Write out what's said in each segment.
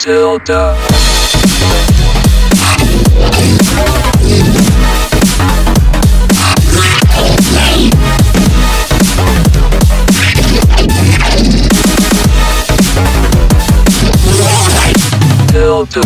Tilda. Tilda. Tilda.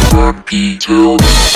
Tilda. Tilda.